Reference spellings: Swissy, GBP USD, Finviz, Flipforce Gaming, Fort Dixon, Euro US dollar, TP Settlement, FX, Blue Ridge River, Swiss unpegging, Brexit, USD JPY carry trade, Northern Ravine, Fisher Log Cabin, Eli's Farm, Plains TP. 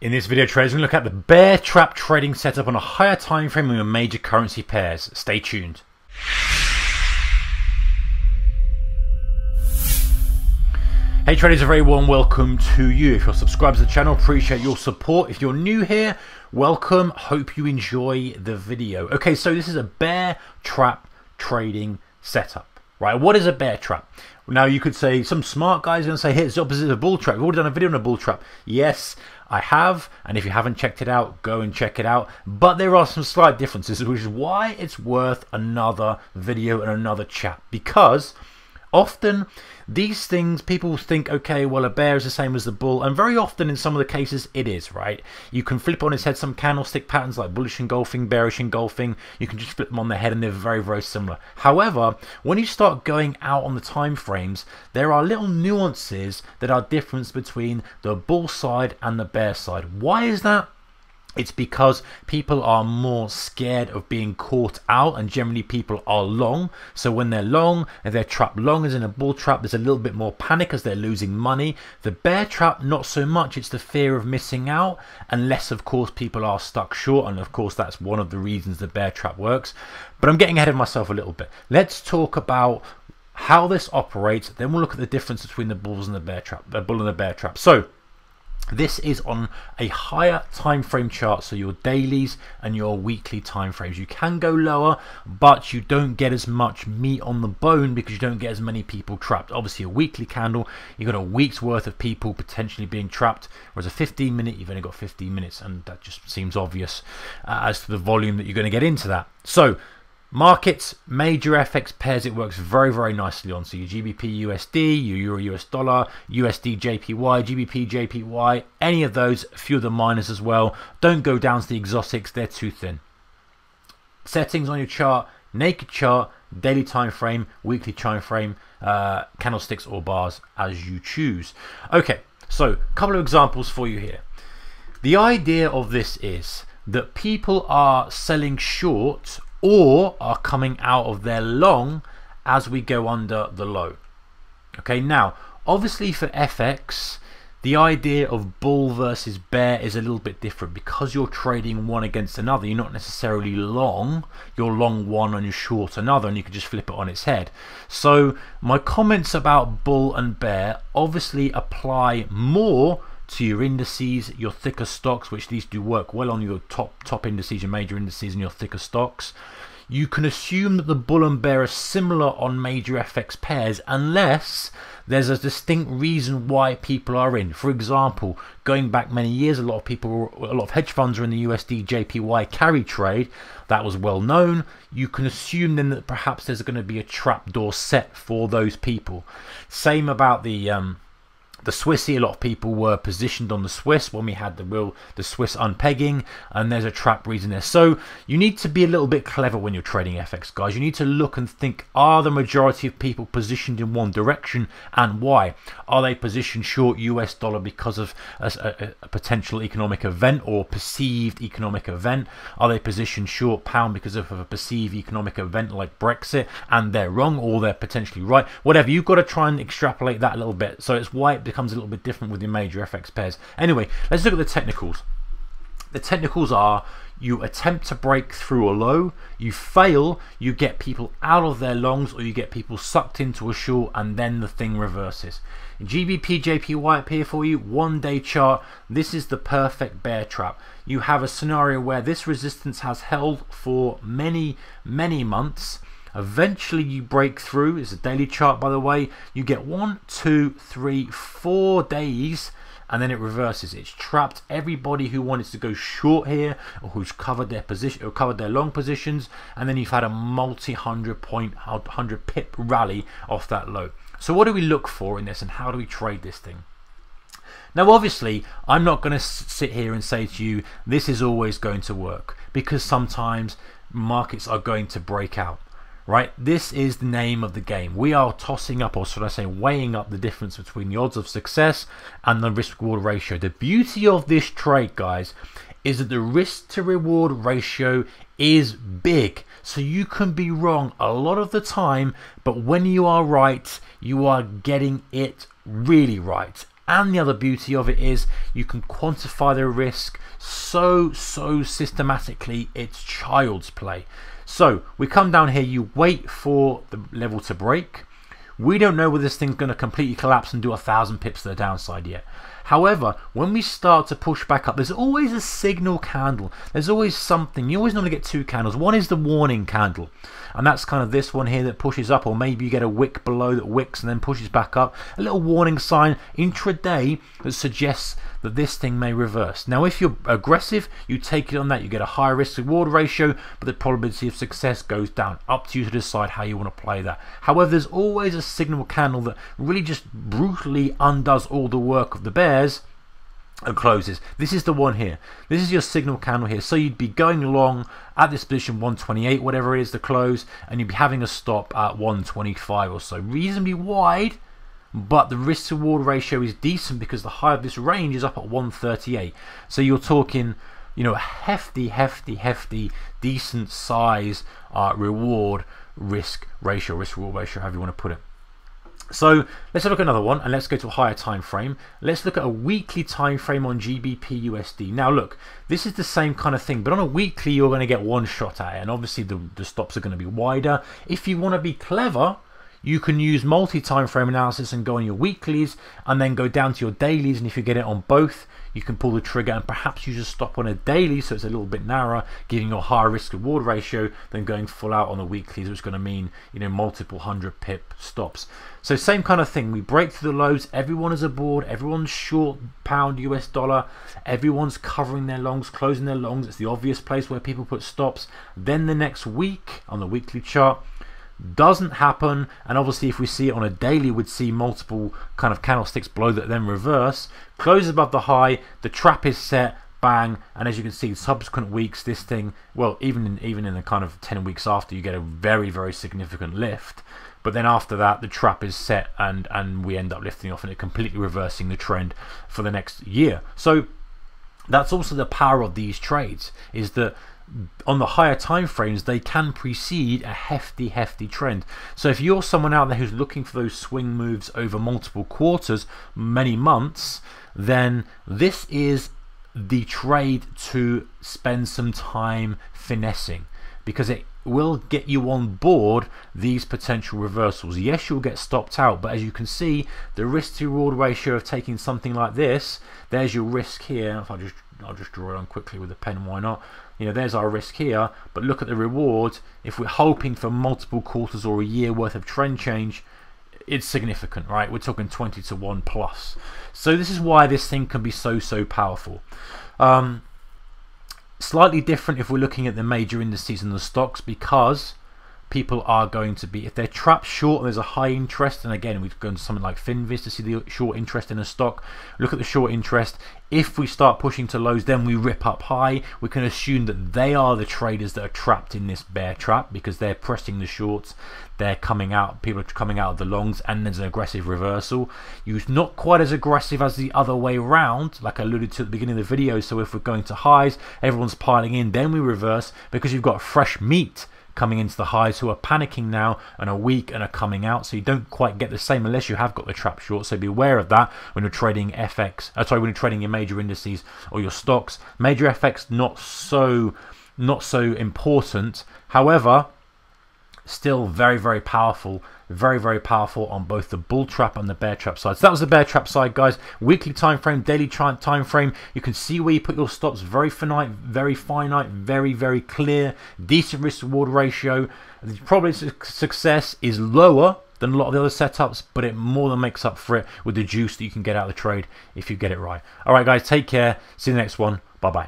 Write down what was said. In this video, traders, we're going to look at the bear trap trading setup on a higher time frame with major currency pairs. Stay tuned. Hey traders, a very warm welcome to you. If you're subscribed to the channel, appreciate your support. If you're new here, welcome. Hope you enjoy the video. Okay, so this is a bear trap trading setup. Right, what is a bear trap? Now you could say, some smart guys are going to say, hey, it's the opposite of a bull trap. We've already done a video on a bull trap. Yes, I have, and if you haven't checked it out, go and check it out. But there are some slight differences, which is why it's worth another video and another chat. Because often these things, people think, okay, well, a bear is the same as the bull, and very often in some of the cases it is, right? You can flip on its head some candlestick patterns like bullish engulfing, bearish engulfing. You can just flip them on their head and they're very, very similar. However, when you start going out on the time frames, there are little nuances that are different between the bull side and the bear side. Why is that? It's because people are more scared of being caught out, and generally people are long. So when they're long and they're trapped long, as in a bull trap, there's a little bit more panic as they're losing money. The bear trap, not so much. It's the fear of missing out, unless of course people are stuck short, and of course that's one of the reasons the bear trap works. But I'm getting ahead of myself a little bit. Let's talk about how this operates, then we'll look at the difference between the bulls and the bear trap, the bull and the bear trap. So this is on a higher time frame chart, so your dailies and your weekly time frames. You can go lower, but you don't get as much meat on the bone because you don't get as many people trapped. Obviously, a weekly candle, you've got a week's worth of people potentially being trapped, whereas a 15-minute, you've only got 15 minutes, and that just seems obvious as to the volume that you're going to get into that. So markets, major FX pairs, it works very, very nicely on. So your GBP USD, your Euro US dollar, USD JPY, GBP JPY, any of those, a few of the minors as well. Don't go down to the exotics, they're too thin. Settings on your chart, naked chart, daily time frame, weekly time frame, candlesticks or bars as you choose. Okay, so a couple of examples for you here. The idea of this is that people are selling short or are coming out of their long as we go under the low. Okay, now obviously for FX, the idea of bull versus bear is a little bit different because you're trading one against another. You're not necessarily long, you're long one and you're short another, and you can just flip it on its head. So my comments about bull and bear obviously apply more to your indices, your thicker stocks, which these do work well on, your top indices, your major indices and your thicker stocks. You can assume that the bull and bear are similar on major FX pairs unless there's a distinct reason why people are in. For example, going back many years, a lot of hedge funds are in the USD JPY carry trade. That was well known. You can assume then that perhaps there's going to be a trapdoor set for those people. Same about the Swissy. A lot of people were positioned on the Swiss when we had the Swiss unpegging, and there's a trap reason there. So you need to be a little bit clever when you're trading FX, guys. You need to look and think, are the majority of people positioned in one direction, and why? Are they positioned short US dollar because of a potential economic event or perceived economic event? Are they positioned short pound because of a perceived economic event like Brexit, and they're wrong, or they're potentially right? Whatever, you've got to try and extrapolate that a little bit. So it's why it becomes a little bit different with your major FX pairs. Anyway, let's look at the technicals. The technicals are, you attempt to break through a low, you fail, you get people out of their longs, or you get people sucked into a short, and then the thing reverses. GBP JPY up here for you, 1 day chart. This is the perfect bear trap. You have a scenario where this resistance has held for many, many months. Eventually you break through. It's a daily chart, by the way. You get 1, 2, 3, 4 days, and then it reverses. It's trapped everybody who wanted to go short here, or who's covered their position or covered their long positions, and then you've had a multi 100 pip rally off that low. So what do we look for in this, and how do we trade this thing? Now obviously I'm not going to sit here and say to you this is always going to work, because sometimes markets are going to break out. Right, this is the name of the game. We are tossing up, or should I say weighing up, the difference between the odds of success and the risk reward ratio. The beauty of this trade, guys, is that the risk to reward ratio is big, so you can be wrong a lot of the time, but when you are right, you are getting it really right. And the other beauty of it is you can quantify the risk so systematically, it's child's play. So we come down here, you wait for the level to break. We don't know whether this thing's going to completely collapse and do 1,000 pips to the downside yet. However, when we start to push back up, there's always a signal candle. There's always something. You always normally get two candles. One is the warning candle, and that's kind of this one here that pushes up, or maybe you get a wick below that wicks and then pushes back up. A little warning sign intraday that suggests that this thing may reverse. Now, if you're aggressive, you take it on that. You get a higher risk reward ratio, but the probability of success goes down. Up to you to decide how you want to play that. However, there's always a signal candle that really just brutally undoes all the work of the bears and closes. This is the one here. This is your signal candle here. So you'd be going long at this position 128, whatever it is, the close, and you'd be having a stop at 125 or so. Reasonably wide, but the risk reward ratio is decent because the high of this range is up at 138. So you're talking, you know, a hefty, decent size reward risk ratio, risk reward ratio, however you want to put it. So let's have a look at another one, and let's go to a higher time frame. Let's look at a weekly time frame on GBP USD. Now look, this is the same kind of thing, but on a weekly you're going to get one shot at it, and obviously the stops are going to be wider. If you want to be clever, you can use multi-time frame analysis and go on your weeklies and then go down to your dailies, and if you get it on both, you can pull the trigger and perhaps use a stop on a daily so it's a little bit narrower, giving you a higher risk reward ratio than going full out on the weeklies, which is going to mean, you know, multiple 100 pip stops. So same kind of thing. We break through the lows, everyone is aboard, everyone's short pound US dollar, everyone's covering their longs, closing their longs. It's the obvious place where people put stops. Then the next week on the weekly chart, doesn't happen, and obviously if we see it on a daily, we'd see multiple kind of candlesticks below that then reverse, closes above the high, the trap is set, bang. And as you can see, subsequent weeks, this thing, well, even in the kind of 10 weeks after, you get a very significant lift, but then after that the trap is set and we end up lifting off and it completely reversing the trend for the next year. So that's also the power of these trades, is that on the higher time frames they can precede a hefty trend. So if you're someone out there who's looking for those swing moves over multiple quarters, many months, then this is the trade to spend some time finessing, because it will get you on board these potential reversals. Yes, you'll get stopped out, but as you can see, the risk to reward ratio of taking something like this, there's your risk here. If I'll just draw it on quickly with a pen, why not? You know, there's our risk here, but look at the rewards. If we're hoping for multiple quarters or a year worth of trend change, it's significant, right? We're talking 20 to 1 plus. So this is why this thing can be so powerful. Slightly different if we're looking at the major indices and the stocks, because people are going to be, if they're trapped short and there's a high interest, and again we've gone to something like Finviz to see the short interest in a stock, look at the short interest. If we start pushing to lows, then we rip up high, we can assume that they are the traders that are trapped in this bear trap, because they're pressing the shorts, they're coming out, people are coming out of the longs, and there's an aggressive reversal. It's not quite as aggressive as the other way around, like I alluded to at the beginning of the video. So if we're going to highs, everyone's piling in, then we reverse, because you've got fresh meat coming into the highs who are panicking now and are weak and are coming out. So you don't quite get the same unless you have got the trap short. So be aware of that when you're trading when you're trading your major indices or your stocks. Major FX not so important, however still very powerful, very powerful on both the bull trap and the bear trap side. So that was the bear trap side, guys. Weekly time frame, daily time frame. You can see where you put your stops. Very finite, very clear. Decent risk reward ratio. The probability of success is lower than a lot of the other setups, but it more than makes up for it with the juice that you can get out of the trade if you get it right. All right, guys, take care. See you in the next one. Bye bye.